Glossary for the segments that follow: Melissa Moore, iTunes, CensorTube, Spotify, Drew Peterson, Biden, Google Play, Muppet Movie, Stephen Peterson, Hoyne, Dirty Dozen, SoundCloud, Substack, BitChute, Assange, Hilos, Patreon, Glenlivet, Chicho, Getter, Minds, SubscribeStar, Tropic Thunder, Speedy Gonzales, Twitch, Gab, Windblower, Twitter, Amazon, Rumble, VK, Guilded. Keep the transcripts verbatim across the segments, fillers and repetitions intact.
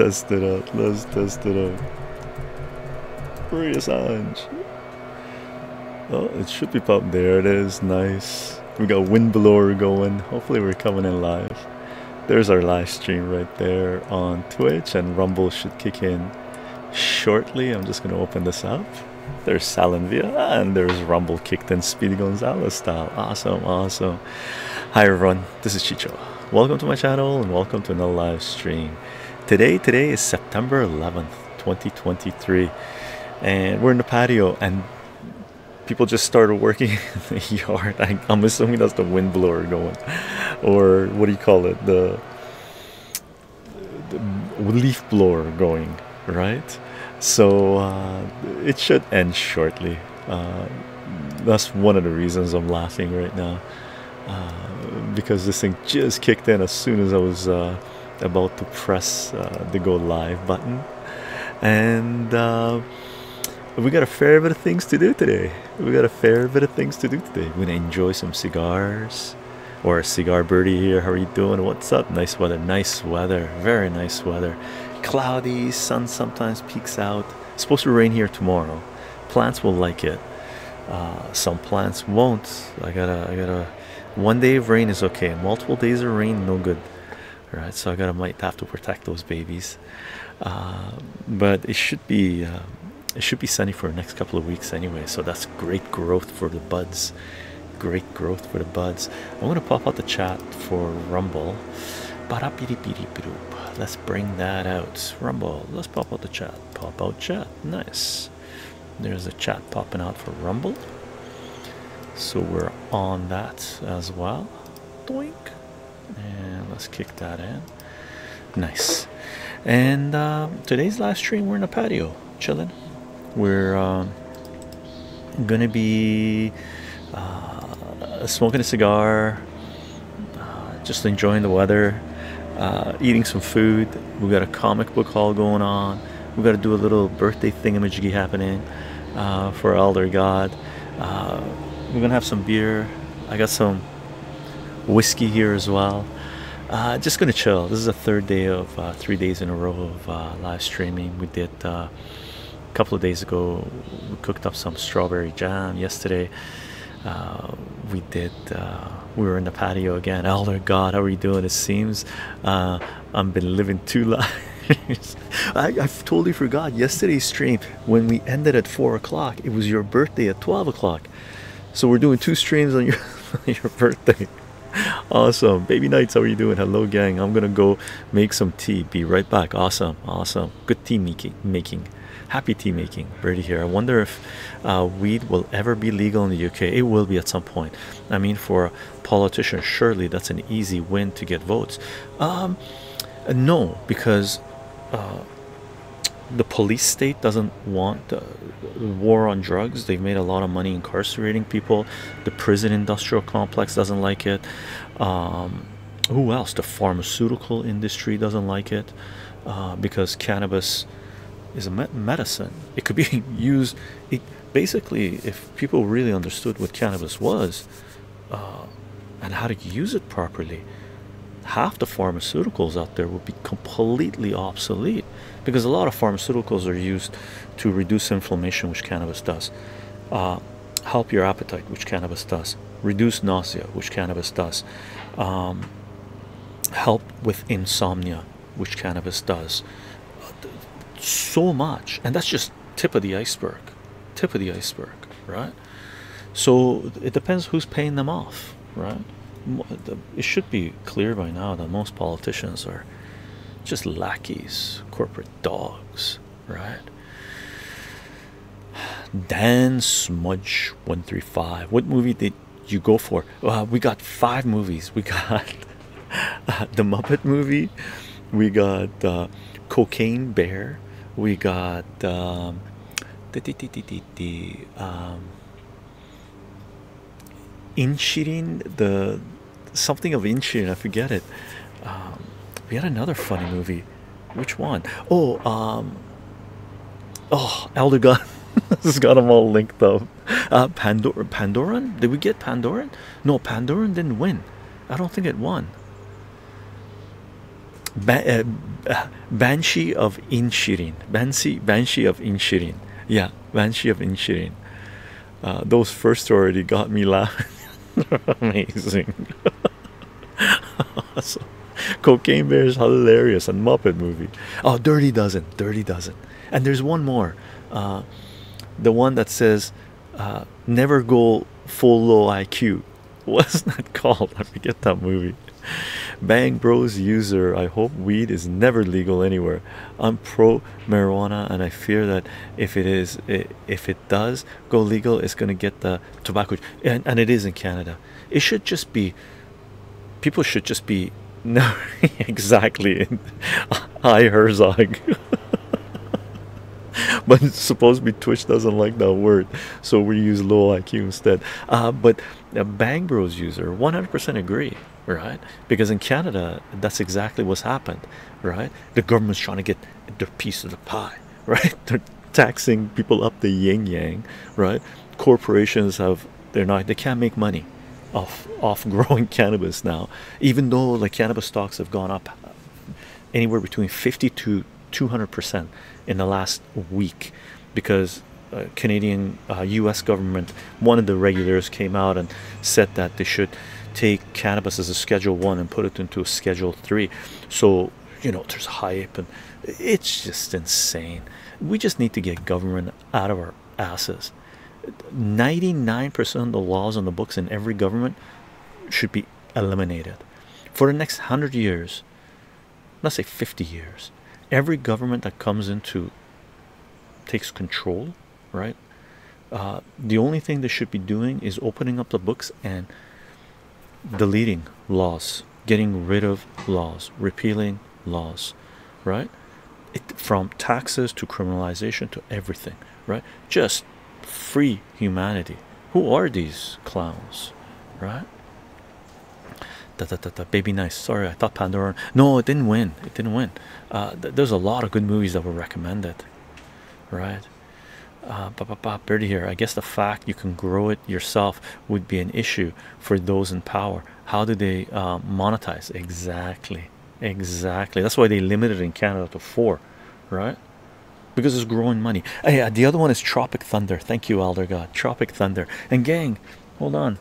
test it out. Let's test it out. Free Assange. Oh, it should be pop. There it is. Nice. We got Windblower going. Hopefully we're coming in live. There's our live stream right there on Twitch, and Rumble should kick in shortly. I'm just going to open this up. There's Salenvia, and there's Rumble kicked in Speedy Gonzales style. Awesome, awesome. Hi everyone, this is Chicho. Welcome to my channel and welcome to another live stream. Today, today is September eleventh, twenty twenty-three, and we're in the patio and people just started working in the yard. I, I'm assuming that's the windblower going, or what do you call it, the, the leaf blower going, right? So uh, it should end shortly. Uh, that's one of the reasons I'm laughing right now, uh, because this thing just kicked in as soon as I was uh, about to press uh, the go live button. And uh, we got a fair bit of things to do today. We got a fair bit of things to do today. We're gonna enjoy some cigars. Or a cigar birdie here. How are you doing? What's up? Nice weather. Nice weather. Very nice weather. Cloudy, sun sometimes peeks out. It's supposed to rain here tomorrow. Plants will like it. Uh, some plants won't. I gotta, I gotta. One day of rain is okay. Multiple days of rain, no good. All right, so I gotta might have to protect those babies. Uh, but it should be, uh, it should be sunny for the next couple of weeks anyway. So that's great growth for the buds. Great growth for the buds. I'm gonna pop out the chat for Rumble. Let's bring that out. Rumble, let's pop out the chat. Pop out chat. Nice. There's a chat popping out for Rumble. So we're on that as well. Doink. And let's kick that in. Nice. And um, today's live stream, we're in a patio, chilling. We're um, gonna be uh, smoking a cigar, uh, just enjoying the weather. Uh, eating some food. We've got a comic book haul going on. We've got to do a little birthday thingamajiggy happening uh, for Elder God. Uh, we're gonna have some beer. I got some whiskey here as well. Uh, just gonna chill. This is the third day of uh, three days in a row of uh, live streaming. We did uh, a couple of days ago. We cooked up some strawberry jam yesterday. Uh, we did. Uh, we were in the patio again. Elder God, how are you doing? It seems uh, I've been living two lives. I, I've totally forgot yesterday's stream. When we ended at four o'clock, it was your birthday at twelve o'clock. So we're doing two streams on your on your birthday. Awesome, baby nights. How are you doing? Hello, gang. I'm gonna go make some tea. Be right back. Awesome, awesome. Good tea making. Making. Happy tea making, Birdie here. I wonder if uh, weed will ever be legal in the U K. It will be at some point. I mean, for a politician, surely that's an easy win to get votes. Um, no, because uh, the police state doesn't want the war on drugs. They've made a lot of money incarcerating people. The prison industrial complex doesn't like it. Um, who else? The pharmaceutical industry doesn't like it uh, because cannabis is a medicine. It could be used. It basically, if people really understood what cannabis was uh, and how to use it properly, half the pharmaceuticals out there would be completely obsolete, because a lot of pharmaceuticals are used to reduce inflammation, which cannabis does, uh, help your appetite, which cannabis does, reduce nausea, which cannabis does, um, help with insomnia, which cannabis does. So much, and that's just tip of the iceberg, tip of the iceberg, right? So it depends who's paying them off, right? It should be clear by now that most politicians are just lackeys, corporate dogs, right? Dan Smudge one three five, what movie did you go for? Uh, we got five movies. We got uh, the Muppet Movie, we got uh, Cocaine Bear, we got um, the, the, the, the, the um, Inisherin, the something of Inisherin, I forget it. Um, we had another funny movie. Which one? Oh, um, oh, Elder God. This has got them all linked up. Uh, Pandora, Pandoran? Did we get Pandoran? No, Pandoran didn't win. I don't think it won. Ba uh, Banshee of Inisherin. Banshee, Banshee of Inisherin. Yeah, Banshee of Inisherin. Uh, those first already got me laughing. Amazing. Awesome. Cocaine Bear is hilarious, and Muppet Movie. Oh, Dirty Dozen, Dirty Dozen. And there's one more. Uh, the one that says, uh, never go full low I Q. What's that called? I forget that movie. Bang Bros user, I hope weed is never legal anywhere. I'm pro marijuana, and I fear that if it is, if it does go legal, it's going to get the tobacco. And, and it is in Canada. It should just be, people should just be, no, exactly. Hi, Herzog. But supposedly Twitch doesn't like that word, so we use low I Q instead. Uh, but a Bang Bros user, one hundred percent agree, right? Because in Canada, that's exactly what's happened, right? The government's trying to get their piece of the pie, right? They're taxing people up the yin yang, right? Corporations have, they're not, they can't make money off off growing cannabis now, even though the cannabis stocks have gone up anywhere between fifty to two hundred percent in the last week, because uh, Canadian uh, U S government, one of the regulators came out and said that they should take cannabis as a schedule one and put it into a schedule three. So, you know, there's hype, and it's just insane. We just need to get government out of our asses. ninety-nine percent of the laws on the books in every government should be eliminated for the next one hundred years, let's say fifty years. Every government that comes into takes control, right? Uh, the only thing they should be doing is opening up the books and deleting laws, getting rid of laws, repealing laws, right? It, from taxes to criminalization to everything, right? Just free humanity. Who are these clowns, right? Da, da, da, da. Baby Nice, sorry, I thought Pandora. No, it didn't win. It didn't win. Uh, th there's a lot of good movies that were recommended, right? Uh, ba, ba, ba, Birdie here. I guess the fact you can grow it yourself would be an issue for those in power. How do they uh, monetize? Exactly, exactly. That's why they limited it in Canada to four, right? Because it's growing money. Hey, uh, the other one is Tropic Thunder. Thank you, Elder God. Tropic Thunder. And gang, hold on.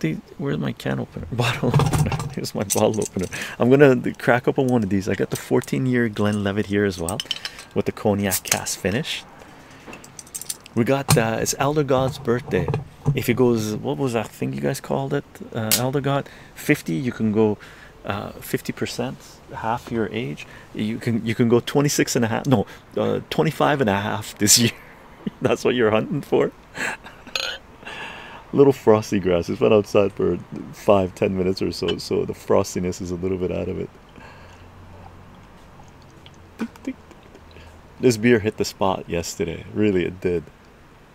The, where's my can opener? Bottle opener. Here's my bottle opener. I'm gonna crack open one of these. I got the fourteen year Glenlivet here as well, with the cognac cast finish. We got uh, it's Elder God's birthday. If it goes, what was that thing you guys called it? Uh, Elder God fifty. You can go uh, fifty percent, half your age. You can you can go twenty-six and a half. No, uh, twenty-five and a half this year. That's what you're hunting for. Little frosty grass. It's been outside for five ten minutes or so, so the frostiness is a little bit out of it. This beer hit the spot yesterday. Really, it did.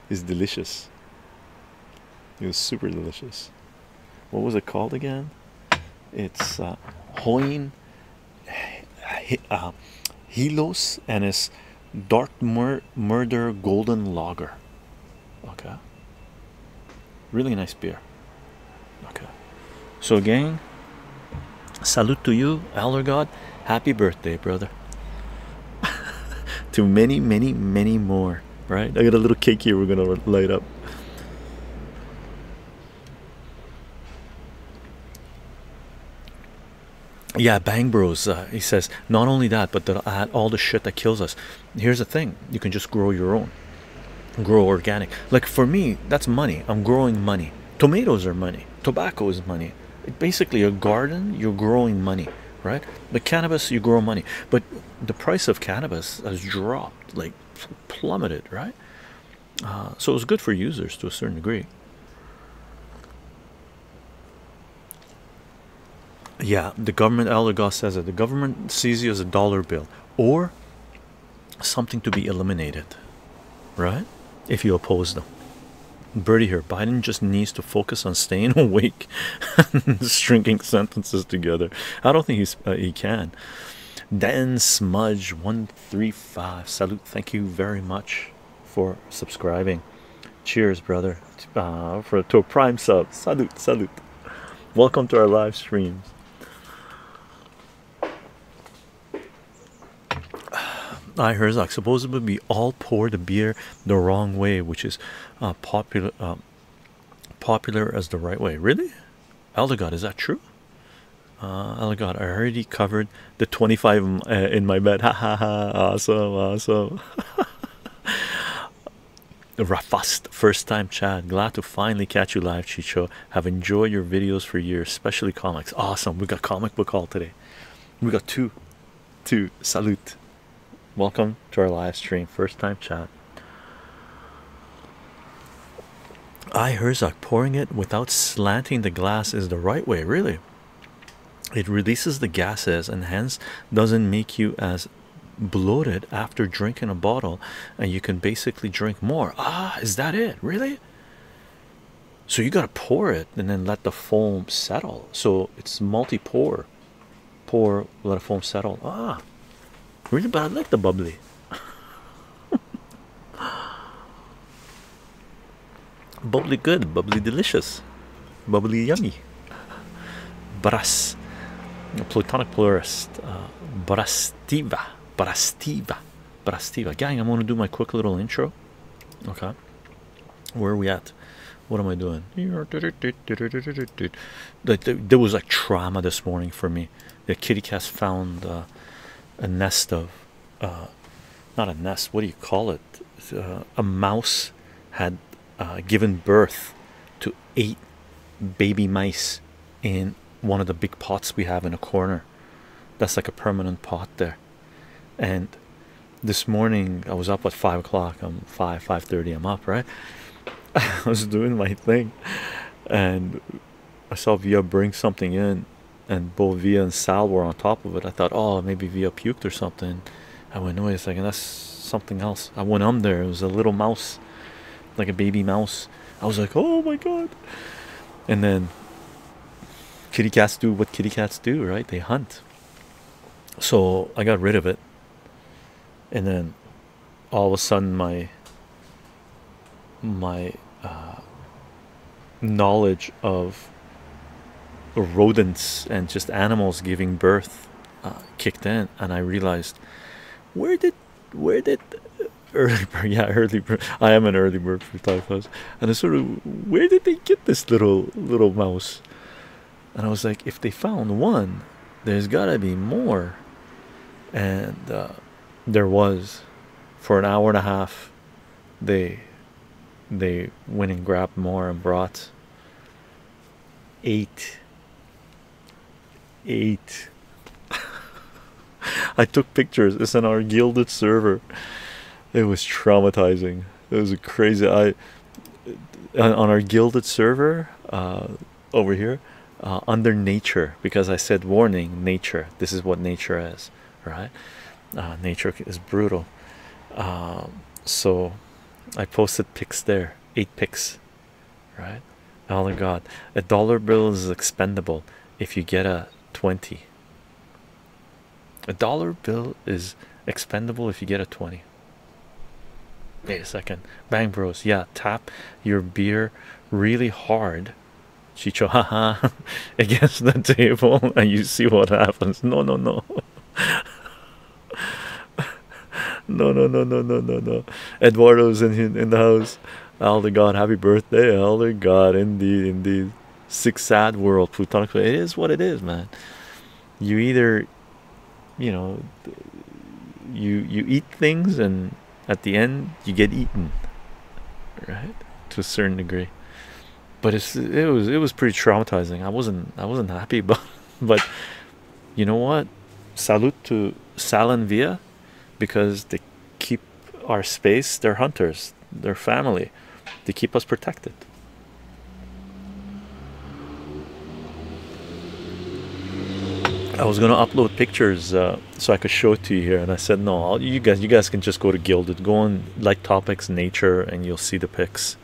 It's delicious. It was super delicious. What was it called again? It's uh, Hoyne, uh, Hilos, and it's Dark Mur Murder Golden Lager. Okay. Really nice beer. Okay, so gang, salute to you, Elder God. Happy birthday, brother. To many, many, many more, right? I got a little cake here we're gonna light up. Yeah, Bang Bros, uh, he says, not only that, but the, uh, all the shit that kills us. Here's the thing, you can just grow your own. Grow organic. Like for me, that's money. I'm growing money. Tomatoes are money. Tobacco is money. It basically, a garden, you're growing money, right? But cannabis, you grow money. But the price of cannabis has dropped, like plummeted, right? Uh, so it's good for users to a certain degree. Yeah, the government, Elder God says that the government sees you as a dollar bill or something to be eliminated, right? If you oppose them. Birdie here, Biden just needs to focus on staying awake and stringing sentences together. I don't think he's, uh, he can. Dan Smudge one three five, salute. Thank you very much for subscribing. Cheers, brother, uh, for, to a prime sub. Salute, salute. Welcome to our live streams. I Herzog, supposedly we all pour the beer the wrong way, which is uh, popular um, popular as the right way. Really? Elder God, is that true? Uh, Elder God, I already covered the twenty-five in, uh, in my bed. Ha ha ha. Awesome, awesome. Rafast, first time chat, glad to finally catch you live, Chicho. Have enjoyed your videos for years, especially comics. Awesome, we got comic book haul today. We got two, two, salute. Welcome to our live stream, first time chat. I Herzog, pouring it without slanting the glass is the right way, really. It releases the gases and hence doesn't make you as bloated after drinking a bottle, and you can basically drink more. Ah, is that it? Really? So you gotta pour it and then let the foam settle. So it's multi-pour, pour, let the foam settle. Ah, really? But I like the bubbly. Bubbly good, bubbly delicious, bubbly yummy. Brass, Plutonic Plurist, uh, Brastiva. Brastiva, Brastiva, gang. I'm gonna do my quick little intro. Okay, where are we at? What am I doing? There was like trauma this morning for me. The kitty cat found uh, a nest of, uh, not a nest. What do you call it? Uh, a mouse had uh, given birth to eight baby mice in one of the big pots we have in a corner. That's like a permanent pot there. And this morning I was up at five o'clock. I'm five, five thirty, I'm up, right? I was doing my thing and I saw Via bring something in, and both Via and Sal were on top of it. I thought, oh, maybe Via puked or something. I went, wait a second, that's something else. I went on there, it was a little mouse, like a baby mouse. I was like, oh my god. And then kitty cats do what kitty cats do, right? They hunt. So I got rid of it. And then all of a sudden my my uh, knowledge of rodents and just animals giving birth uh, kicked in, and I realized, where did where did early bird, yeah early bird, I am an early bird for typhus, and I sort of, where did they get this little little mouse? And I was like, if they found one, there's gotta be more. And uh, there was. For an hour and a half they they went and grabbed more and brought eight eight I took pictures. It's on our Guilded server. It was traumatizing. It was crazy. I on our Guilded server uh over here, uh under nature, because I said warning nature, this is what nature is, right? Uh, nature is brutal. Um, so I posted pics there, eight pics, right? Oh god, a dollar bill is expendable if you get a twenty. A dollar bill is expendable if you get a twenty. Wait a second, Bang Bros, yeah, tap your beer really hard, Chicho, haha, against the table, and you see what happens. No, no, no. No, no, no, no, no, no, no. Eduardo's in in the house. Elder God, happy birthday, Elder God. Indeed, indeed. Sick, sad world, Plutonic. It is what it is, man. You either, you know, you you eat things, and at the end you get eaten, right? To a certain degree. But it's it was it was pretty traumatizing. I wasn't I wasn't happy, but but you know what? Salute to Sal and Via, because they keep our space. They're hunters, they're family, they keep us protected. I was gonna upload pictures uh, so I could show it to you here, and I said no, I'll, you guys you guys can just go to Guilded, go on like topics, nature, and you'll see the pics.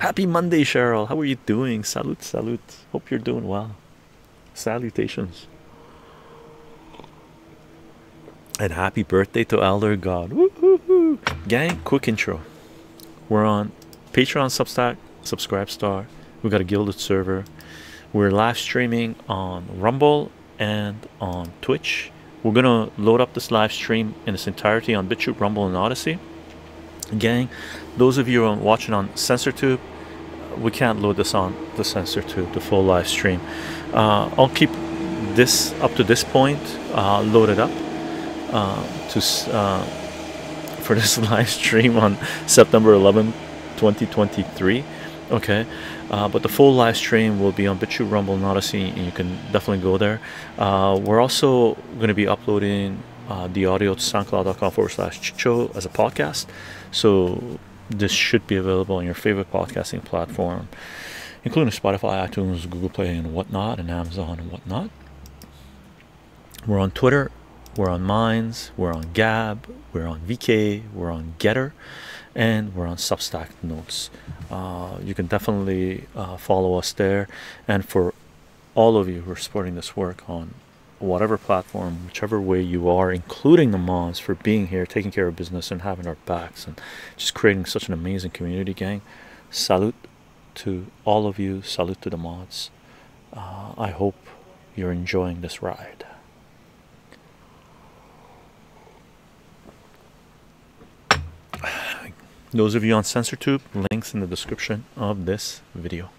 Happy Monday, Cheryl, how are you doing? Salute, salute, hope you're doing well. Salutations. And happy birthday to Elder God. Woo -hoo -hoo. Gang, quick intro. We're on Patreon, Substack, SubscribeStar. We got a Guilded server. We're live streaming on Rumble and on Twitch We're gonna load up this live stream in its entirety on BitChute, Rumble, and Odyssey. Gang, those of you who are watching on CensorTube, we can't load this on the CensorTube, the full live stream. Uh, I'll keep this up to this point uh, loaded up uh, to uh, for this live stream on September eleventh, twenty twenty-three. Okay, uh, but the full live stream will be on BitChute, Rumble, and Odyssey, and you can definitely go there. Uh, we're also going to be uploading uh, the audio to SoundCloud dot com forward slash Chicho as a podcast, so this should be available on your favorite podcasting platform, including Spotify, iTunes, Google Play, and whatnot, and Amazon and whatnot. We're on Twitter, we're on Minds, we're on Gab, we're on V K, we're on Getter, and we're on Substack notes. Uh, you can definitely uh, follow us there. And for all of you who are supporting this work on whatever platform, whichever way you are, including the moms, for being here, taking care of business, and having our backs, and just creating such an amazing community, gang. Salute to all of you. Salute to the mods. Uh, I hope you're enjoying this ride. Those of you on CensorTube, links in the description of this video.